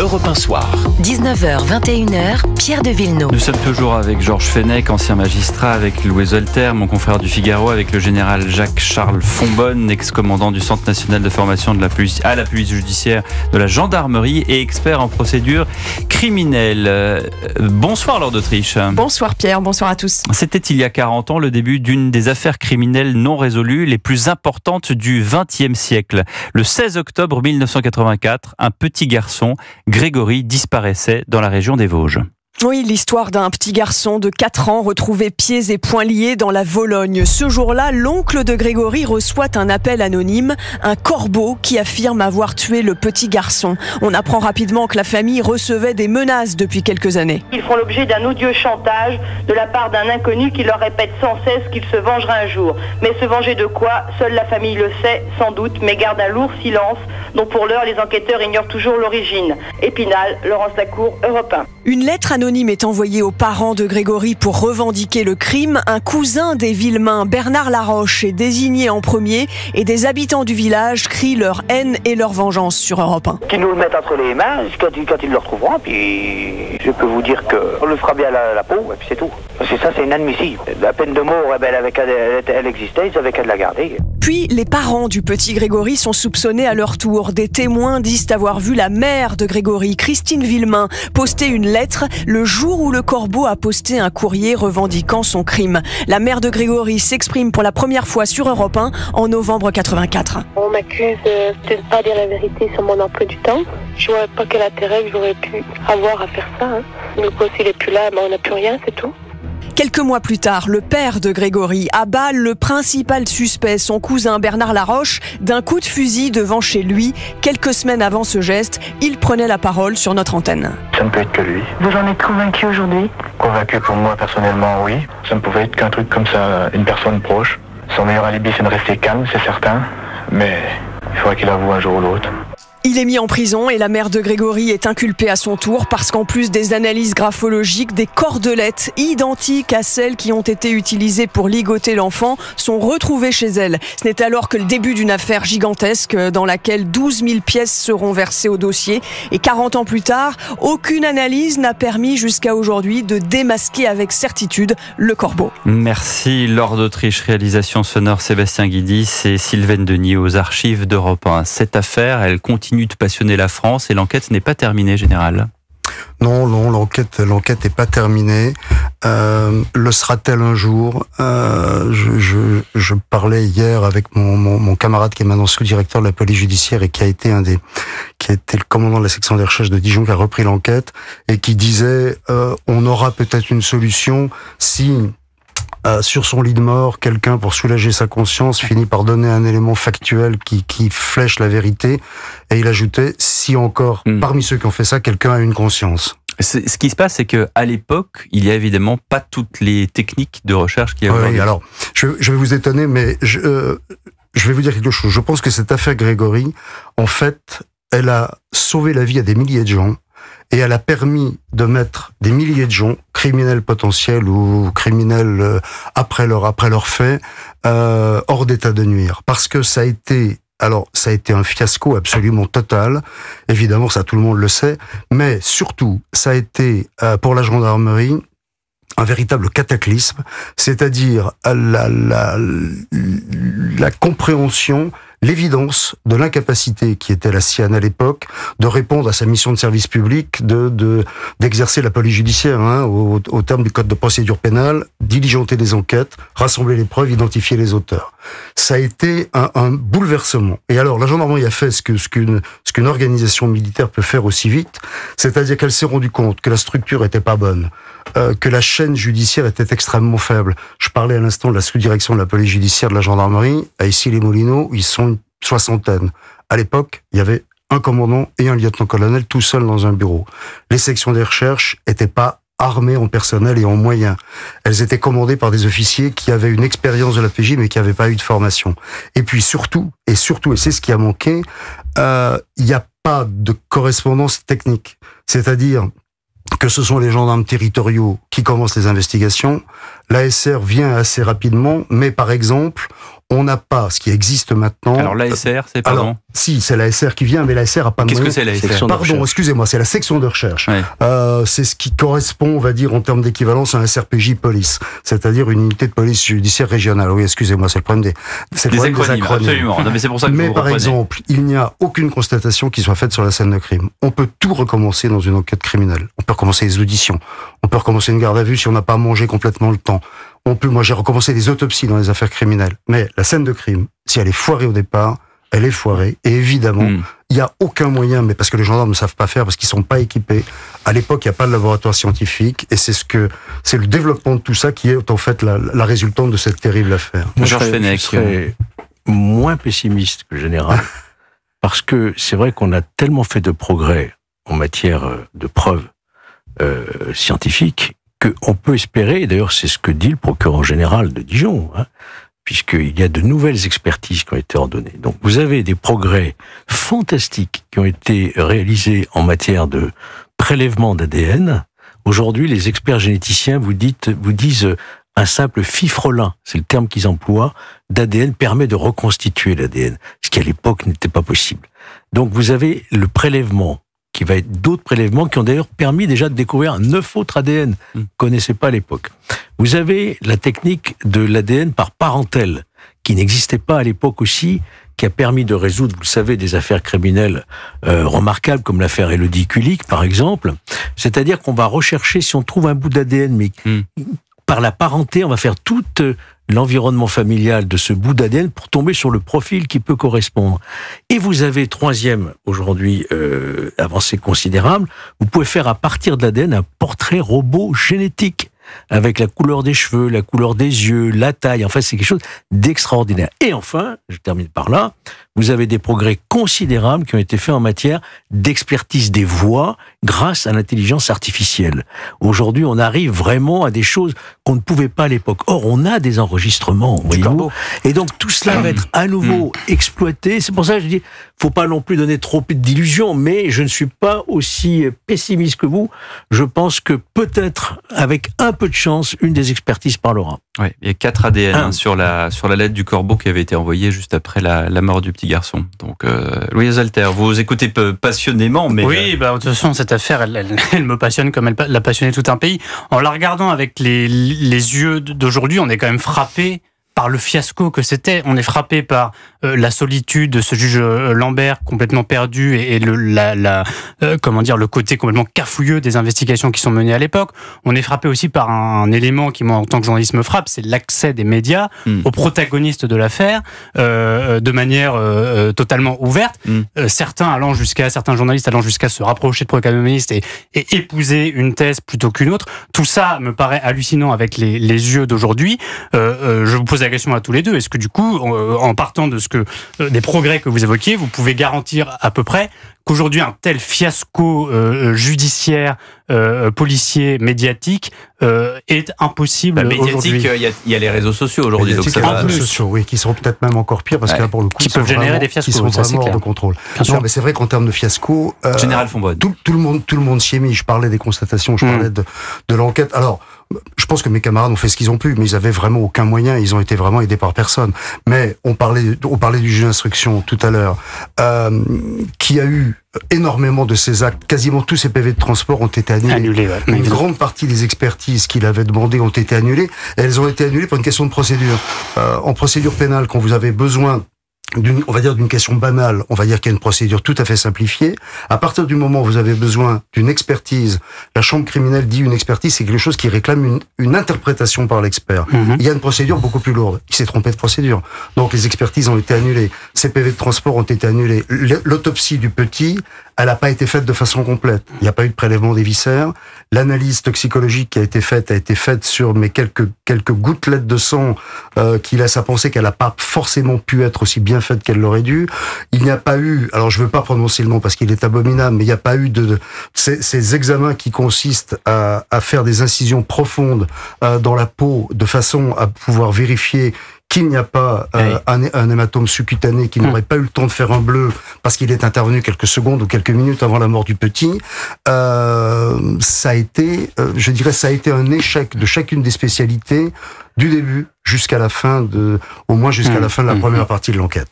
Europe 1 Soir. 19h-21h, Pierre de Vilno. Nous sommes toujours avec Georges Fenech, ancien magistrat, avec Louis Zolter, mon confrère du Figaro, avec le général Jacques-Charles Fombonne, ex-commandant du Centre national de formation de la police, à la police judiciaire de la gendarmerie et expert en procédure criminelle. Bonsoir, Laure d'Autriche. Bonsoir, Pierre. Bonsoir à tous. C'était il y a 40 ans le début d'une des affaires criminelles non résolues les plus importantes du XXe siècle. Le 16 octobre 1984, un petit garçon, Grégory, disparaissait dans la région des Vosges. Oui, l'histoire d'un petit garçon de 4 ans retrouvé pieds et poings liés dans la Vologne. Ce jour-là, l'oncle de Grégory reçoit un appel anonyme, un corbeau qui affirme avoir tué le petit garçon. On apprend rapidement que la famille recevait des menaces depuis quelques années. Ils font l'objet d'un odieux chantage de la part d'un inconnu qui leur répète sans cesse qu'il se vengera un jour. Mais se venger de quoi? Seule la famille le sait, sans doute, mais garde un lourd silence dont pour l'heure les enquêteurs ignorent toujours l'origine. Épinal, Laurence Lacour, Europe 1. Une lettre anonyme est envoyée aux parents de Grégory pour revendiquer le crime. Un cousin des Villemain, Bernard Laroche, est désigné en premier et des habitants du village crient leur haine et leur vengeance sur Europe 1. Qu'ils nous le mettent entre les mains quand ils le retrouveront, puis je peux vous dire qu'on le fera bien à la peau et puis c'est tout. C'est ça, c'est inadmissible. La peine de mort, elle existait, ils avaient qu'à la garder. Puis les parents du petit Grégory sont soupçonnés à leur tour. Des témoins disent avoir vu la mère de Grégory, Christine Villemain, poster une lettre le jour où le corbeau a posté un courrier revendiquant son crime. La mère de Grégory s'exprime pour la première fois sur Europe 1 en novembre 84. On m'accuse de ne pas dire la vérité sur mon emploi du temps. Je vois pas quel intérêt que j'aurais pu avoir à faire ça. Le boss, il est plus là, mais on n'a plus rien, c'est tout. Quelques mois plus tard, le père de Grégory abat le principal suspect, son cousin Bernard Laroche, d'un coup de fusil devant chez lui. Quelques semaines avant ce geste, il prenait la parole sur notre antenne. Ça ne peut être que lui. Vous en êtes convaincu aujourd'hui? Convaincu pour moi personnellement, oui. Ça ne pouvait être qu'un truc comme ça, une personne proche. Son meilleur alibi, c'est de rester calme, c'est certain. Mais il faudra qu'il avoue un jour ou l'autre. Il est mis en prison et la mère de Grégory est inculpée à son tour parce qu'en plus des analyses graphologiques, des cordelettes identiques à celles qui ont été utilisées pour ligoter l'enfant sont retrouvées chez elle. Ce n'est alors que le début d'une affaire gigantesque dans laquelle 12 000 pièces seront versées au dossier. Et 40 ans plus tard, aucune analyse n'a permis jusqu'à aujourd'hui de démasquer avec certitude le corbeau. Merci Laure d'Autriche, réalisation sonore Sébastien Guidi, c'est Sylvaine Denis aux archives d'Europe 1. Cette affaire, elle continue de passionner la France et l'enquête n'est pas terminée, Général. Non, l'enquête n'est pas terminée. Le sera-t-elle un jour? Je parlais hier avec mon camarade qui est maintenant sous-directeur de la police judiciaire et qui a été le commandant de la section des recherches de Dijon, qui a repris l'enquête et qui disait on aura peut-être une solution si... sur son lit de mort, quelqu'un, pour soulager sa conscience, finit par donner un élément factuel qui flèche la vérité. Et il ajoutait, si encore, parmi ceux qui ont fait ça, quelqu'un a une conscience. Ce qui se passe, c'est qu'à l'époque, il n'y a évidemment pas toutes les techniques de recherche qu'il y a aujourd'hui. Oui, alors, je vais vous étonner, mais je vais vous dire quelque chose. Je pense que cette affaire Grégory, en fait, elle a sauvé la vie à des milliers de gens. Et elle a permis de mettre des milliers de gens, criminels potentiels ou criminels après leur fait, hors d'état de nuire. Parce que ça a été un fiasco absolument total. Évidemment, ça tout le monde le sait. Mais surtout, ça a été, pour la gendarmerie, un véritable cataclysme. C'est-à-dire la compréhension, l'évidence de l'incapacité qui était la sienne à l'époque de répondre à sa mission de service public, d'exercer la police judiciaire au terme du code de procédure pénale, diligenter les enquêtes, rassembler les preuves, identifier les auteurs. Ça a été un bouleversement. Et alors la gendarmerie a fait ce qu'une organisation militaire peut faire aussi vite, c'est-à-dire qu'elle s'est rendue compte que la structure était pas bonne, que la chaîne judiciaire était extrêmement faible. Je parlais à l'instant de la sous-direction de la police judiciaire de la gendarmerie, à Issy-les-Moulineaux, ils sont une soixantaine. À l'époque, il y avait un commandant et un lieutenant-colonel tout seul dans un bureau. Les sections des recherches n'étaient pas armées en personnel et en moyens. Elles étaient commandées par des officiers qui avaient une expérience de la PJ mais qui n'avaient pas eu de formation. Et puis surtout, et c'est ce qui a manqué, il n'y a pas de correspondance technique. C'est-à-dire que ce sont les gendarmes territoriaux qui commencent les investigations, L'ASR vient assez rapidement, mais par exemple, on n'a pas ce qui existe maintenant. Alors l'ASR, c'est pardon. Alors, si, c'est l'ASR qui vient, mais l'ASR n'a pas de moyens. Qu'est-ce que c'est l'ASR ? Pardon, excusez-moi, c'est la section de recherche. Ouais. C'est ce qui correspond, on va dire, en termes d'équivalence à un SRPJ police, c'est-à-dire une unité de police judiciaire régionale. Oui, excusez-moi, c'est le problème des acronymes. Absolument. Non, mais c'est pour ça que mais par exemple, il n'y a aucune constatation qui soit faite sur la scène de crime. On peut tout recommencer dans une enquête criminelle. On peut recommencer les auditions. On peut recommencer une garde à vue si on n'a pas mangé complètement le temps. On peut, moi j'ai recommencé les autopsies dans les affaires criminelles, mais la scène de crime, si elle est foirée au départ, elle est foirée, et évidemment, il n'y a aucun moyen, mais parce que les gendarmes ne savent pas faire, parce qu'ils ne sont pas équipés, à l'époque il n'y a pas de laboratoire scientifique, et c'est le développement de tout ça qui est en fait la résultante de cette terrible affaire. Moi, Georges Fenech, moins pessimiste que général, parce que c'est vrai qu'on a tellement fait de progrès en matière de preuves scientifiques, qu'on peut espérer, et d'ailleurs c'est ce que dit le procureur général de Dijon, hein, puisqu'il y a de nouvelles expertises qui ont été ordonnées. Donc vous avez des progrès fantastiques qui ont été réalisés en matière de prélèvement d'ADN. Aujourd'hui, les experts généticiens vous disent un simple fifrelin, c'est le terme qu'ils emploient, d'ADN permet de reconstituer l'ADN, ce qui à l'époque n'était pas possible. Donc vous avez le prélèvement, qui va être d'autres prélèvements qui ont d'ailleurs permis déjà de découvrir 9 autres ADN qu'on ne connaissait pas à l'époque. Vous avez la technique de l'ADN par parentèle, qui n'existait pas à l'époque aussi, qui a permis de résoudre, vous le savez, des affaires criminelles remarquables, comme l'affaire Élodie Kulik, par exemple. C'est-à-dire qu'on va rechercher, si on trouve un bout d'ADN, mais par la parenté, on va faire toute l'environnement familial de ce bout d'ADN pour tomber sur le profil qui peut correspondre. Et vous avez, troisième, aujourd'hui, avancée considérable, vous pouvez faire à partir de l'ADN un portrait robot génétique, avec la couleur des cheveux, la couleur des yeux, la taille, enfin c'est quelque chose d'extraordinaire. Et enfin, je termine par là, vous avez des progrès considérables qui ont été faits en matière d'expertise des voix grâce à l'intelligence artificielle. Aujourd'hui, on arrive vraiment à des choses qu'on ne pouvait pas à l'époque. Or, on a des enregistrements, voyez-vous. Et donc, tout cela va être à nouveau exploité. C'est pour ça que je dis, faut pas non plus donner trop d'illusions, mais je ne suis pas aussi pessimiste que vous. Je pense que peut-être, avec un peu de chance, une des expertises parlera. Oui, il y a 4 ADN sur la lettre du corbeau qui avait été envoyée juste après la mort du petit garçon. Donc, Louis Alter, vous écoutez passionnément, mais... Oui, bah, de toute façon, cette affaire, elle me passionne comme elle a passionné tout un pays. En la regardant avec les yeux d'aujourd'hui, on est quand même frappé par le fiasco que c'était. On est frappé par la solitude de ce juge Lambert, complètement perdu, et le côté complètement cafouilleux des investigations qui sont menées à l'époque. On est frappé aussi par un élément qui, moi, en tant que journaliste, me frappe, c'est l'accès des médias aux protagonistes de l'affaire, de manière totalement ouverte. Certains journalistes allant jusqu'à se rapprocher de protagonistes et épouser une thèse plutôt qu'une autre. Tout ça me paraît hallucinant avec les yeux d'aujourd'hui. Je vous pose la question à tous les deux, est-ce que du coup, en partant de des progrès que vous évoquiez, vous pouvez garantir à peu près qu'aujourd'hui un tel fiasco judiciaire, policier, médiatique est impossible aujourd'hui? Médiatique, il y a les réseaux sociaux aujourd'hui. Donc ça va... sociaux, oui, qui sont peut-être même encore pires, parce que là, pour le coup, ils peuvent générer des fiascos. Qui sont vraiment hors de contrôle. Non, mais c'est vrai qu'en termes de fiasco, général Fombonne, tout le monde s'y est mis. Je parlais des constatations, je parlais de l'enquête. Alors, je pense que mes camarades ont fait ce qu'ils ont pu, mais ils avaient vraiment aucun moyen, ils ont été vraiment aidés par personne. Mais on parlait du juge d'instruction tout à l'heure, qui a eu énormément de ces actes. Quasiment tous ces PV de transport ont été annulés. Ouais. Une grande partie des expertises qu'il avait demandées ont été annulées, et elles ont été annulées pour une question de procédure. En procédure pénale, quand vous avez besoin d'une question banale, on va dire qu'il y a une procédure tout à fait simplifiée. À partir du moment où vous avez besoin d'une expertise, la chambre criminelle dit une expertise, c'est quelque chose qui réclame une interprétation par l'expert. Il y a une procédure beaucoup plus lourde. Il s'est trompé de procédure. Donc les expertises ont été annulées. Ces PV de transport ont été annulés. L'autopsie du petit, elle n'a pas été faite de façon complète. Il n'y a pas eu de prélèvement des viscères. L'analyse toxicologique qui a été faite sur quelques gouttelettes de sang qui laissent à penser qu'elle n'a pas forcément pu être aussi bien faite qu'elle l'aurait dû. Il n'y a pas eu, alors je ne veux pas prononcer le nom parce qu'il est abominable, mais il n'y a pas eu de ces examens qui consistent à faire des incisions profondes dans la peau de façon à pouvoir vérifier qu'il n'y a pas un hématome sous-cutané qui n'aurait pas eu le temps de faire un bleu parce qu'il est intervenu quelques secondes ou quelques minutes avant la mort du petit, ça a été, je dirais, ça a été un échec de chacune des spécialités du début jusqu'à la fin de, au moins jusqu'à la fin de la première partie de l'enquête.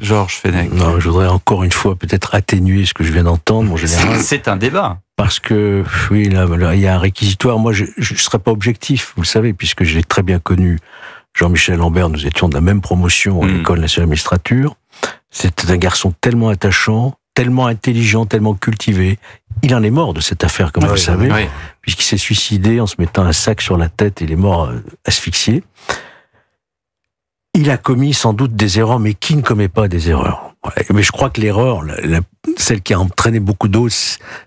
Georges Fenech. Non, je voudrais encore une fois peut-être atténuer ce que je viens d'entendre, mon général. C'est un débat. Parce que, oui, là, il y a un réquisitoire. Moi, je ne serais pas objectif, vous le savez, puisque je l'ai très bien connu. Jean-Michel Lambert, nous étions de la même promotion à l'École nationale de magistrature. C'était un garçon tellement attachant, tellement intelligent, tellement cultivé. Il en est mort de cette affaire, comme vous le savez, puisqu'il s'est suicidé en se mettant un sac sur la tête et il est mort asphyxié. Il a commis sans doute des erreurs, mais qui ne commet pas des erreurs? Mais je crois que l'erreur, celle qui a entraîné beaucoup d'autres,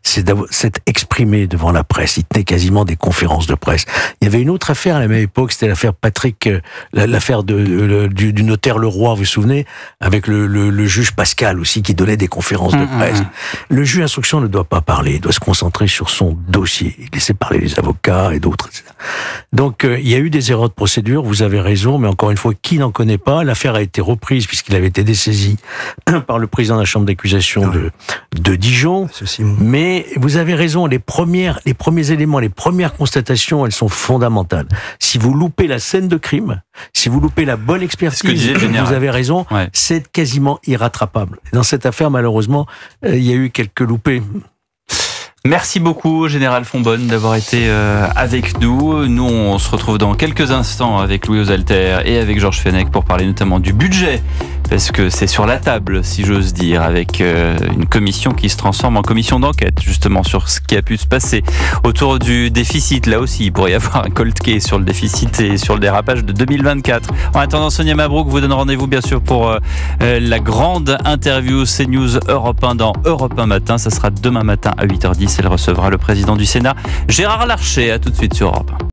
c'est d'être exprimé devant la presse. Il tenait quasiment des conférences de presse. Il y avait une autre affaire à la même époque, c'était l'affaire Patrick, l'affaire du notaire Leroy, vous vous souvenez, avec le juge Pascal aussi, qui donnait des conférences de presse. Le juge d'instruction ne doit pas parler, il doit se concentrer sur son dossier, laisser parler les avocats et d'autres, etc. Donc, il y a eu des erreurs de procédure, vous avez raison, mais encore une fois, qui n'en connaît pas? L'affaire a été reprise, puisqu'il avait été dessaisi par le président de la chambre d'accusation de Dijon. Mais vous avez raison, les premiers éléments, les premières constatations, elles sont fondamentales. Si vous loupez la scène de crime, si vous loupez la bonne expertise, vous avez raison, c'est quasiment irrattrapable. Dans cette affaire, malheureusement, il y a eu quelques loupés. Merci beaucoup, Général Fombonne, d'avoir été avec nous. Nous, on se retrouve dans quelques instants avec Louis Alter et avec Georges Fenech pour parler notamment du budget, parce que c'est sur la table, si j'ose dire, avec une commission qui se transforme en commission d'enquête, justement, sur ce qui a pu se passer autour du déficit. Là aussi, il pourrait y avoir un cold case sur le déficit et sur le dérapage de 2024. En attendant, Sonia Mabrouk vous donne rendez-vous, bien sûr, pour la grande interview CNews Europe 1 dans Europe 1 Matin. Ça sera demain matin à 8h10. Elle recevra le président du Sénat, Gérard Larcher. À tout de suite sur Europe 1.